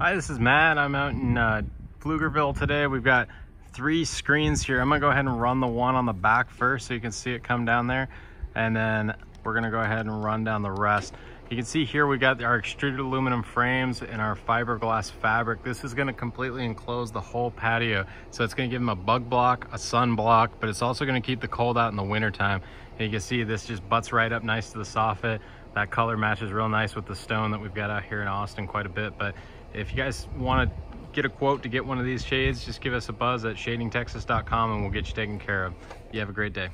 Hi, this is Matt. I'm out in Pflugerville today. We've got three screens here. I'm gonna go ahead and run the one on the back first so you can see it come down there, and then we're gonna go ahead and run down the rest. You can see here we got our extruded aluminum frames and our fiberglass fabric. This is gonna completely enclose the whole patio. So it's gonna give them a bug block, a sun block, but it's also gonna keep the cold out in the winter time. And you can see this just butts right up nice to the soffit. That color matches real nice with the stone that we've got out here in Austin quite a bit. But if you guys want to get a quote to get one of these shades, just give us a buzz at shadingtexas.com and we'll get you taken care of. You have a great day.